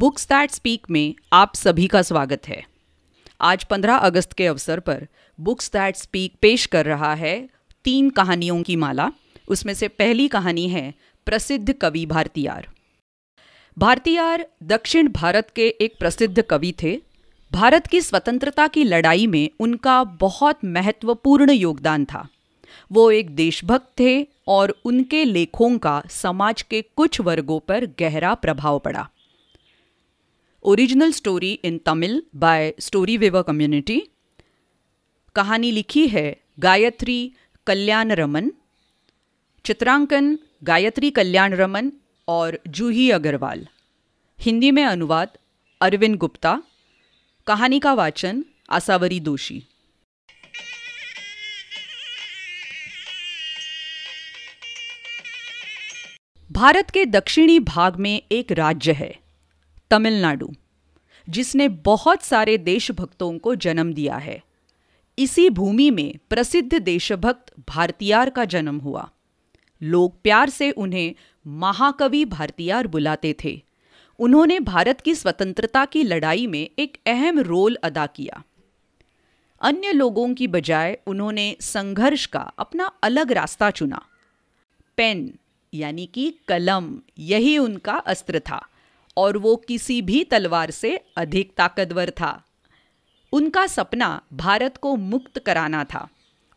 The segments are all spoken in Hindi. बुक्स दैट स्पीक में आप सभी का स्वागत है। आज 15 अगस्त के अवसर पर बुक्स दैट स्पीक पेश कर रहा है 3 कहानियों की माला। उसमें से पहली कहानी है प्रसिद्ध कवि भारतीयार। भारतीयार दक्षिण भारत के एक प्रसिद्ध कवि थे। भारत की स्वतंत्रता की लड़ाई में उनका बहुत महत्वपूर्ण योगदान था। वो एक देशभक्त थे और उनके लेखों का समाज के कुछ वर्गों पर गहरा प्रभाव पड़ा। Original story in Tamil by StoryWeaver community. कहानी लिखी है गायत्री कल्याणरमन। चित्रांकन गायत्री कल्याणरमन और जूही अग्रवाल। हिंदी में अनुवाद अरविंद गुप्ता। कहानी का वाचन आसावरी दोषी। भारत के दक्षिणी भाग में एक राज्य है तमिलनाडु, जिसने बहुत सारे देशभक्तों को जन्म दिया है। इसी भूमि में प्रसिद्ध देशभक्त भारतीयार का जन्म हुआ। लोग प्यार से उन्हें महाकवि भारतीयार बुलाते थे। उन्होंने भारत की स्वतंत्रता की लड़ाई में एक अहम रोल अदा किया। अन्य लोगों की बजाय उन्होंने संघर्ष का अपना अलग रास्ता चुना। पेन यानी कि कलम, यही उनका अस्त्र था और वो किसी भी तलवार से अधिक ताकतवर था। उनका सपना भारत को मुक्त कराना था।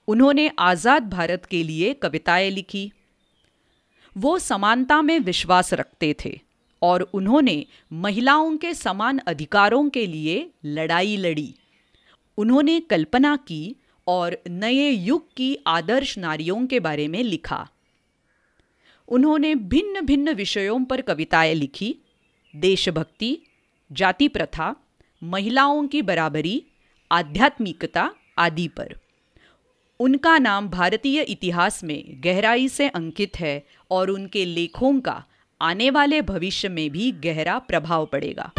उन्होंने आज़ाद भारत के लिए कविताएं लिखी। वो समानता में विश्वास रखते थे और उन्होंने महिलाओं के समान अधिकारों के लिए लड़ाई लड़ी। उन्होंने कल्पना की और नए युग की आदर्श नारियों के बारे में लिखा। उन्होंने भिन्न भिन्न विषयों पर कविताएं लिखी। देशभक्ति, जाति प्रथा, महिलाओं की बराबरी, आध्यात्मिकता आदि पर। उनका नाम भारतीय इतिहास में गहराई से अंकित है और उनके लेखों का आने वाले भविष्य में भी गहरा प्रभाव पड़ेगा।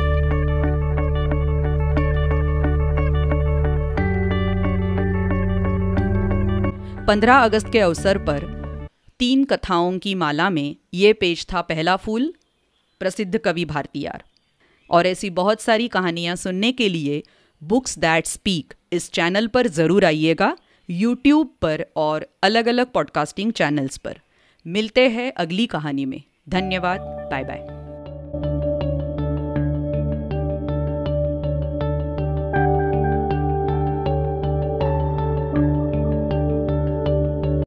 पंद्रह अगस्त के अवसर पर 3 कथाओं की माला में ये पेज था पहला फूल, प्रसिद्ध कवि भारतीयार। और ऐसी बहुत सारी कहानियाँ सुनने के लिए बुक्स दैट स्पीक इस चैनल पर ज़रूर आइएगा, यूट्यूब पर और अलग अलग पॉडकास्टिंग चैनल्स पर। मिलते हैं अगली कहानी में। धन्यवाद। Bye bye.